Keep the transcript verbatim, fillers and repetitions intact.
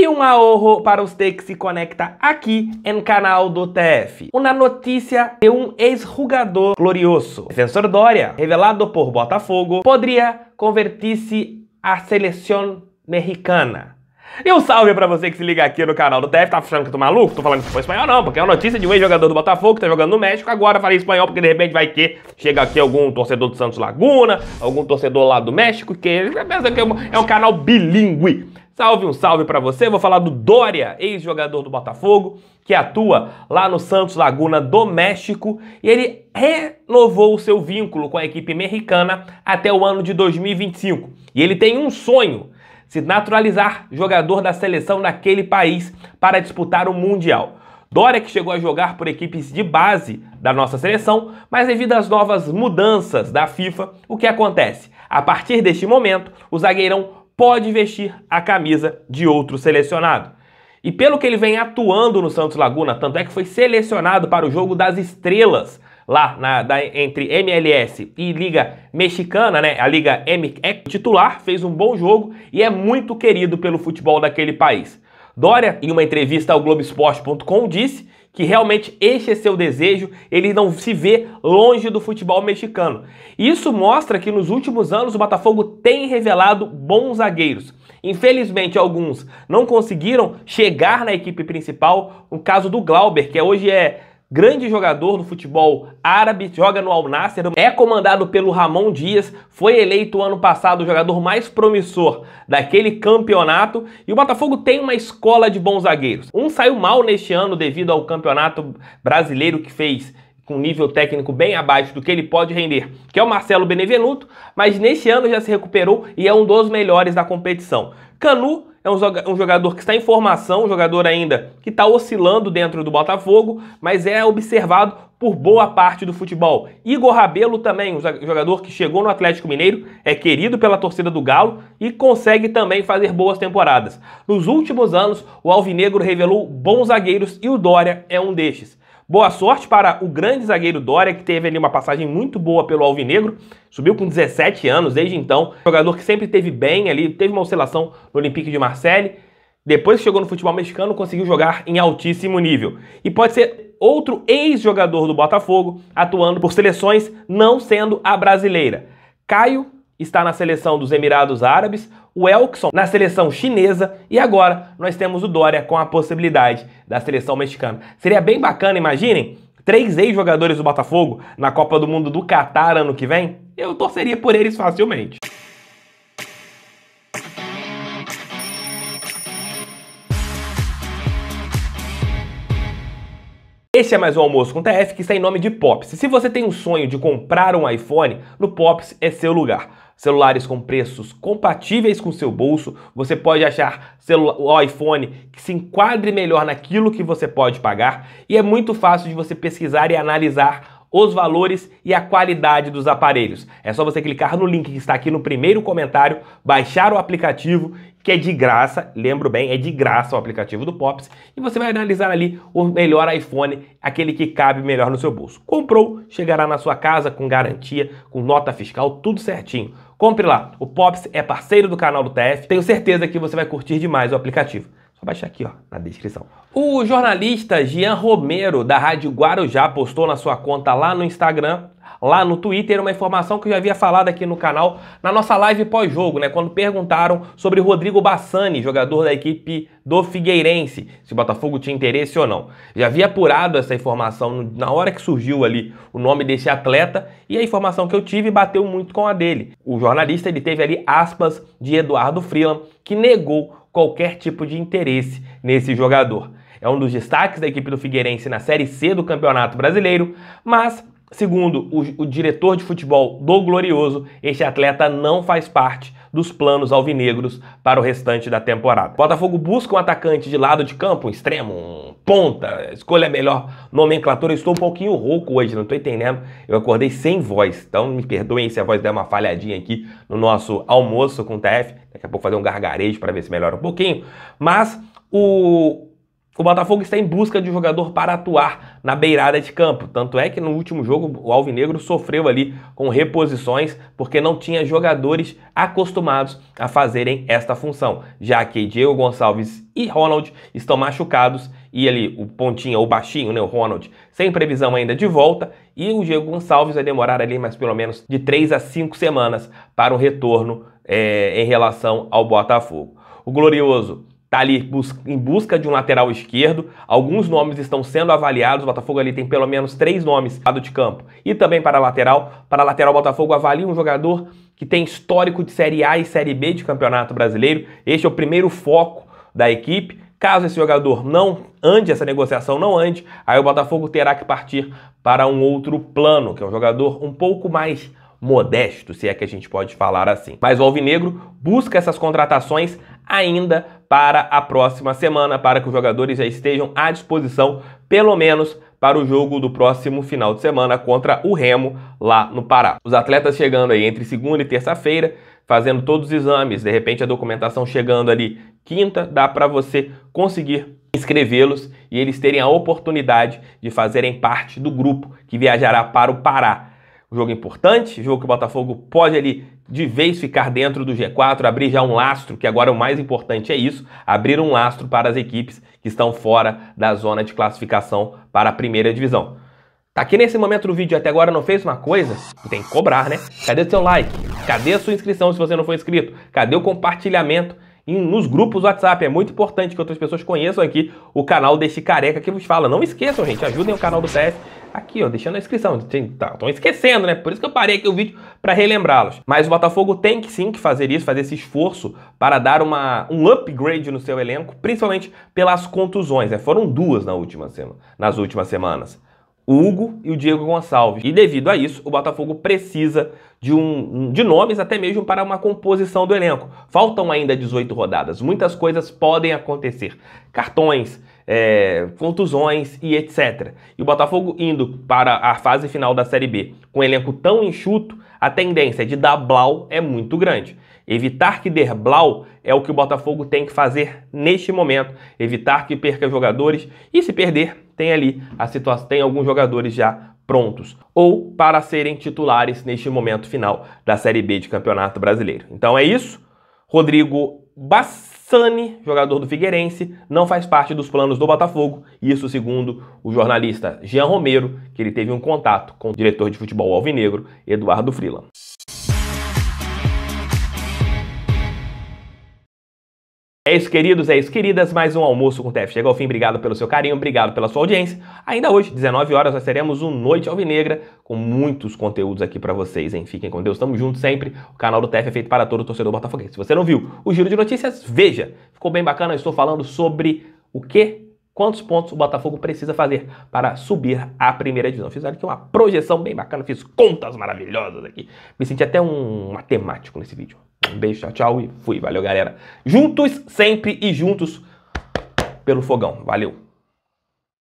E um ahorro para você que se conecta aqui no canal do T F. Uma notícia de um ex-jogador glorioso. O defensor Dória, revelado por Botafogo, poderia convertir-se à seleção mexicana. E um salve pra você que se liga aqui no canal do T F. Tá achando que eu tô maluco? Tô falando que foi espanhol? Não, porque é uma notícia de um ex-jogador do Botafogo que tá jogando no México. Agora falei espanhol porque de repente vai que chega aqui algum torcedor do Santos Laguna, algum torcedor lá do México, que é um canal bilíngue. Salve, um salve pra você. Vou falar do Dória, ex-jogador do Botafogo, que atua lá no Santos Laguna do México. E ele renovou o seu vínculo com a equipe mexicana até o ano de dois mil e vinte e cinco. E ele tem um sonho: se naturalizar jogador da seleção daquele país para disputar o Mundial. Dória, que chegou a jogar por equipes de base da nossa seleção, mas devido às novas mudanças da FIFA, o que acontece? A partir deste momento, o zagueirão pode vestir a camisa de outro selecionado. E pelo que ele vem atuando no Santos Laguna, tanto é que foi selecionado para o jogo das estrelas, lá na, da, entre M L S e Liga Mexicana, né? A Liga M X, titular, fez um bom jogo e é muito querido pelo futebol daquele país. Dória, em uma entrevista ao Globoesporte ponto com, disse que realmente este é seu desejo, ele não se vê longe do futebol mexicano. Isso mostra que nos últimos anos o Botafogo tem revelado bons zagueiros. Infelizmente, alguns não conseguiram chegar na equipe principal, o caso do Glauber, que hoje é grande jogador do futebol árabe, joga no Al-Nassr, é comandado pelo Ramon Dias, foi eleito ano passado o jogador mais promissor daquele campeonato, e o Botafogo tem uma escola de bons zagueiros. Um saiu mal neste ano devido ao Campeonato Brasileiro que fez, com nível técnico bem abaixo do que ele pode render, que é o Marcelo Benevenuto, mas neste ano já se recuperou e é um dos melhores da competição. Canu é um jogador que está em formação, um jogador ainda que está oscilando dentro do Botafogo, mas é observado por boa parte do futebol. Igor Rabelo também, um jogador que chegou no Atlético Mineiro, é querido pela torcida do Galo e consegue também fazer boas temporadas. Nos últimos anos, o Alvinegro revelou bons zagueiros e o Dória é um destes. Boa sorte para o grande zagueiro Dória, que teve ali uma passagem muito boa pelo Alvinegro, subiu com dezessete anos desde então, jogador que sempre teve bem ali, teve uma oscilação no Olympique de Marseille, depois que chegou no futebol mexicano conseguiu jogar em altíssimo nível. E pode ser outro ex-jogador do Botafogo atuando por seleções não sendo a brasileira. Caio está na seleção dos Emirados Árabes, o Elkson na seleção chinesa e agora nós temos o Dória com a possibilidade da seleção mexicana. Seria bem bacana, imaginem, três ex-jogadores do Botafogo na Copa do Mundo do Catar ano que vem. Eu torceria por eles facilmente. Este é mais um Almoço com T F que está em nome de Pops. E se você tem um sonho de comprar um iPhone, no Pops é seu lugar. Celulares com preços compatíveis com o seu bolso, você pode achar o iPhone que se enquadre melhor naquilo que você pode pagar e é muito fácil de você pesquisar e analisar os valores e a qualidade dos aparelhos. É só você clicar no link que está aqui no primeiro comentário, baixar o aplicativo, que é de graça, lembro bem, é de graça o aplicativo do Pops, e você vai analisar ali o melhor iPhone, aquele que cabe melhor no seu bolso. Comprou, chegará na sua casa com garantia, com nota fiscal, tudo certinho. Compre lá, o Pops é parceiro do canal do T F, tenho certeza que você vai curtir demais o aplicativo. Só baixar aqui, ó, na descrição. O jornalista Gian Romero, da Rádio Guarujá, postou na sua conta lá no Instagram, lá no Twitter, uma informação que eu já havia falado aqui no canal, na nossa live pós-jogo, né? Quando perguntaram sobre Rodrigo Bassani, jogador da equipe do Figueirense, se o Botafogo tinha interesse ou não. Já havia apurado essa informação na hora que surgiu ali o nome desse atleta e a informação que eu tive bateu muito com a dele. O jornalista, ele teve ali aspas de Eduardo Freeland, que negou qualquer tipo de interesse nesse jogador. É um dos destaques da equipe do Figueirense na Série C do Campeonato Brasileiro, mas, segundo o, o diretor de futebol do Glorioso, este atleta não faz parte dos planos alvinegros para o restante da temporada. O Botafogo busca um atacante de lado de campo, um extremo, um ponta, escolha a melhor nomenclatura. Eu estou um pouquinho rouco hoje, não estou entendendo. Eu acordei sem voz, então me perdoem se a voz der uma falhadinha aqui no nosso almoço com o T F. Daqui a pouco fazer um gargarejo para ver se melhora um pouquinho. Mas o O Botafogo está em busca de um jogador para atuar na beirada de campo. Tanto é que no último jogo o Alvinegro sofreu ali com reposições porque não tinha jogadores acostumados a fazerem esta função, já que Diego Gonçalves e Ronald estão machucados e ali o pontinho, o baixinho, né, o Ronald, sem previsão ainda de volta, e o Diego Gonçalves vai demorar ali mais pelo menos de três a cinco semanas para o retorno é, em relação ao Botafogo. O Glorioso está ali em busca de um lateral esquerdo. Alguns nomes estão sendo avaliados. O Botafogo ali tem pelo menos três nomes lado de campo. E também para a lateral. Para a lateral, o Botafogo avalia um jogador que tem histórico de Série A e Série B de Campeonato Brasileiro. Este é o primeiro foco da equipe. Caso esse jogador não ande, essa negociação não ande, aí o Botafogo terá que partir para um outro plano, que é um jogador um pouco mais modesto, se é que a gente pode falar assim. Mas o Alvinegro busca essas contratações ainda para a próxima semana, para que os jogadores já estejam à disposição, pelo menos para o jogo do próximo final de semana contra o Remo, lá no Pará. Os atletas chegando aí entre segunda e terça-feira, fazendo todos os exames, de repente a documentação chegando ali quinta, dá para você conseguir inscrevê-los e eles terem a oportunidade de fazerem parte do grupo que viajará para o Pará. Um jogo importante, jogo que o Botafogo pode ali de vez ficar dentro do G quatro, abrir já um lastro, que agora o mais importante é isso, abrir um lastro para as equipes que estão fora da zona de classificação para a primeira divisão. Tá aqui nesse momento do vídeo até agora não fez uma coisa? Tem que cobrar, né? Cadê o seu like? Cadê a sua inscrição se você não for inscrito? Cadê o compartilhamento nos grupos WhatsApp? É muito importante que outras pessoas conheçam aqui o canal deste careca que vos fala. Não esqueçam, gente, ajudem o canal do T F aqui, ó, deixando a inscrição. Estão esquecendo, né? Por isso que eu parei aqui o vídeo para relembrá-los. Mas o Botafogo tem que sim que fazer isso, fazer esse esforço para dar uma, um upgrade no seu elenco, principalmente pelas contusões, né? Foram duas na última semana, nas últimas semanas. O Hugo e o Diego Gonçalves. E devido a isso, o Botafogo precisa de, um, de nomes até mesmo para uma composição do elenco. Faltam ainda dezoito rodadas. Muitas coisas podem acontecer. Cartões, é, contusões e etcétera. E o Botafogo indo para a fase final da Série B com um elenco tão enxuto, a tendência de dar blau é muito grande. Evitar que der blau é o que o Botafogo tem que fazer neste momento. Evitar que perca jogadores e se perder, tem ali a situação, tem alguns jogadores já prontos ou para serem titulares neste momento final da Série B de Campeonato Brasileiro. Então é isso. Rodrigo Bassani, jogador do Figueirense, não faz parte dos planos do Botafogo. Isso segundo o jornalista Gian Romero, que ele teve um contato com o diretor de futebol alvinegro, Eduardo Freeland. É isso, queridos, é isso, queridas. Mais um Almoço com o T F chega ao fim. Obrigado pelo seu carinho, obrigado pela sua audiência. Ainda hoje, dezenove horas, nós teremos um Noite Alvinegra com muitos conteúdos aqui pra vocês, hein? Fiquem com Deus, tamo junto sempre. O canal do T F é feito para todo torcedor botafoguense. Se você não viu o Giro de Notícias, veja. Ficou bem bacana, eu estou falando sobre o quê? Quantos pontos o Botafogo precisa fazer para subir à primeira divisão. Fiz aqui uma projeção bem bacana, fiz contas maravilhosas aqui. Me senti até um matemático nesse vídeo. Um beijo, tchau, tchau e fui. Valeu, galera. Juntos sempre e juntos pelo fogão. Valeu.